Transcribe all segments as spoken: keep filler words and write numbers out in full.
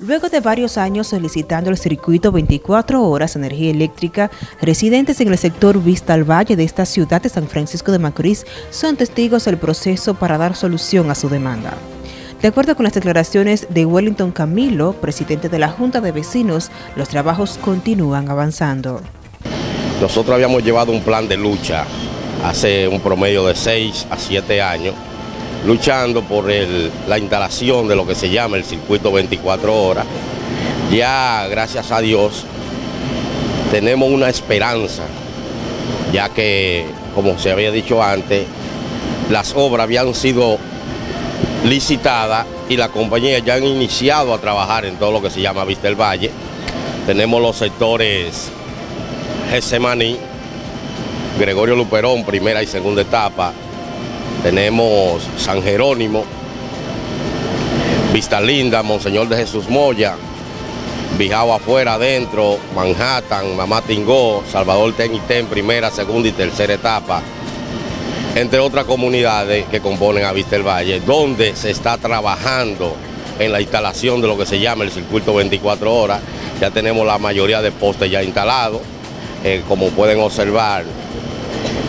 Luego de varios años solicitando el circuito veinticuatro horas energía eléctrica, residentes en el sector Vista al Valle de esta ciudad de San Francisco de Macorís son testigos del proceso para dar solución a su demanda. De acuerdo con las declaraciones de Wellington Camilo, presidente de la Junta de Vecinos, los trabajos continúan avanzando. Nosotros habíamos llevado un plan de lucha hace un promedio de seis a siete años, luchando por el, la instalación de lo que se llama el circuito veinticuatro horas. Ya, gracias a Dios, tenemos una esperanza, ya que, como se había dicho antes, las obras habían sido licitada y la compañía ya han iniciado a trabajar en todo lo que se llama Vista el Valle. Tenemos los sectores Gesemaní, Gregorio Luperón, primera y segunda etapa, tenemos San Jerónimo, Vista Linda, Monseñor de Jesús Moya, Bijao afuera, adentro, Manhattan, Mamá Tingó, Salvador Ten y Ten, primera, segunda y tercera etapa, entre otras comunidades que componen a Vista el Valle, donde se está trabajando en la instalación de lo que se llama el circuito veinticuatro horas. Ya tenemos la mayoría de postes ya instalados, eh, como pueden observar,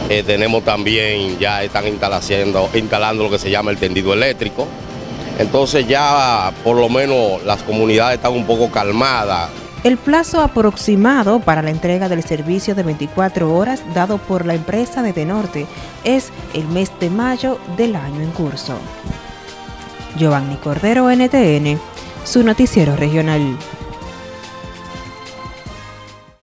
eh, tenemos también, ya están instalando, instalando lo que se llama el tendido eléctrico. Entonces ya por lo menos las comunidades están un poco calmadas. El plazo aproximado para la entrega del servicio de veinticuatro horas dado por la empresa de TENORTE es el mes de mayo del año en curso. Giovanni Cordero, N T N, su noticiero regional.